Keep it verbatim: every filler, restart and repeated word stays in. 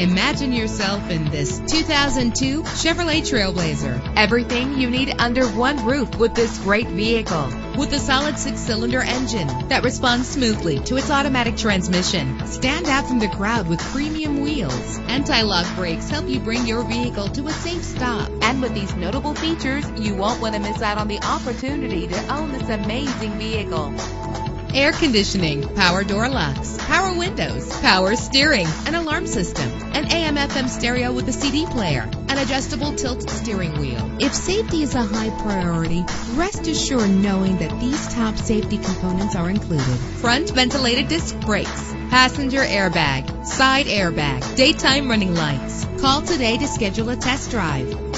Imagine yourself in this two thousand two Chevrolet Trailblazer. Everything you need under one roof with this great vehicle. With a solid six-cylinder engine that responds smoothly to its automatic transmission. Stand out from the crowd with premium wheels. Anti-lock brakes help you bring your vehicle to a safe stop. And with these notable features, you won't want to miss out on the opportunity to own this amazing vehicle. Air conditioning, power door locks, power windows, power steering, an alarm system, an A M F M stereo with a C D player, an adjustable tilt steering wheel. If safety is a high priority, rest assured knowing that these top safety components are included. Front ventilated disc brakes, passenger airbag, side airbag, daytime running lights. Call today to schedule a test drive.